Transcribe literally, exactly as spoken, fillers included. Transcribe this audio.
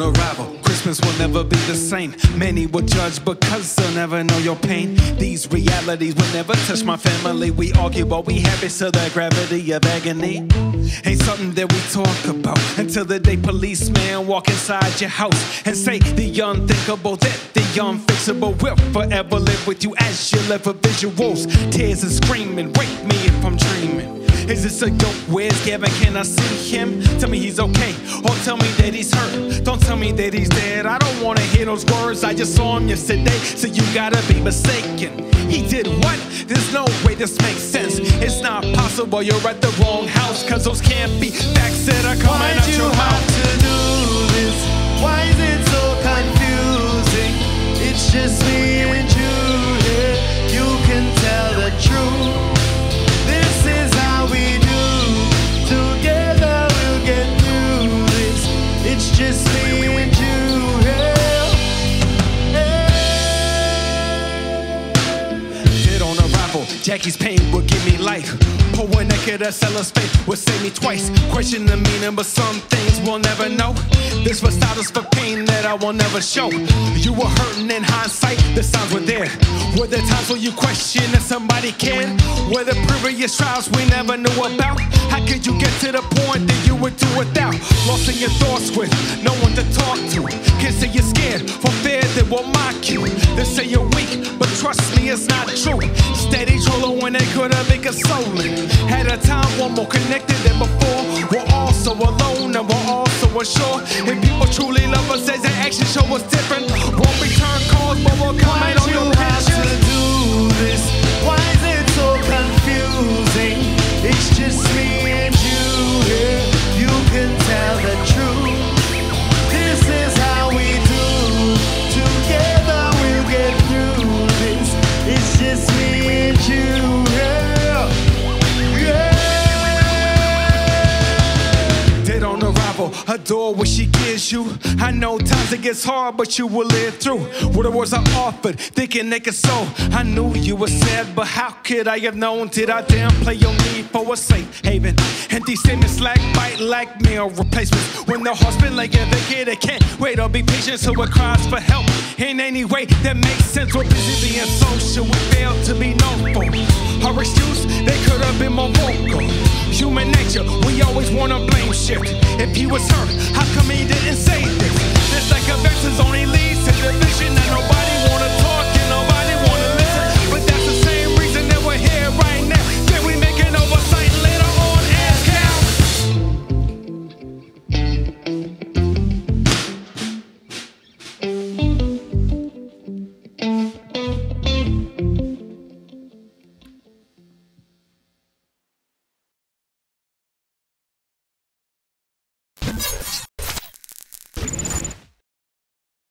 on arrival. Christmas will never be the same. Many will judge because they'll never know your pain. These realities will never touch my family. We argue while we have it, so the gravity of agony ain't something that we talk about until the day policemen walk inside your house and say the unthinkable, that the unfixable will forever live with you as you live for visuals. Tears and screaming, wake me if I'm dreaming. Is this a joke? Where's Gavin? Can I see him? Tell me he's okay, or tell me that he's hurt. Don't tell me that he's dead. I don't wanna hear those words. I just saw him yesterday, so you gotta be mistaken. He did what? There's no way this makes sense. It's not possible. You're at the wrong house, 'cause those can't be facts that are coming out your mouth. Why'd you have to do this? Why is it so confusing? It's just me and you here. You can tell the truth. Just me and you, hey, hey. Dead on arrival, Jackie's pain will give me life. Poor naked, a cellar space will save me twice. Question the meaning, but some things we'll never know. This was status for pain that I will never show. You were hurting in hindsight, the signs were there. Were there times when you questioned if somebody cared? Were there previous trials we never knew about? How could you get to the point that you would do without? Lost in your thoughts with no one to talk to. Kids say you're scared for fear they will mock you. They say you're weak, but trust me, it's not true. Steady trolling when they could have been consoling. Had a time one more connected than before. We're all so alone and we're all so unsure. When people truly love us as an action show us different. Won't return calls but we'll come out on your passion. Why'd you have to do this? Why is it so confusing? It's just me and you here. You can tell the truth. This is how we do. Together we'll get through this. It's just me and you. Adore what she gives you. I know times it gets hard, but you will live through. What the words I offered, thinking they could sow. I knew you were sad, but how could I have known? Did I downplay your need for a safe haven? And these statements lack bite, lack meal replacements. When the heart's been like yeah, they get it, can't wait or be patient, so it cries for help in any way that makes sense. We're busy being social, we fail to be known for. Our excuse, they could have been more vocal. Human nature, we always wanna blame shit. If you was hurt, how come he didn't say this? It's like a vex's on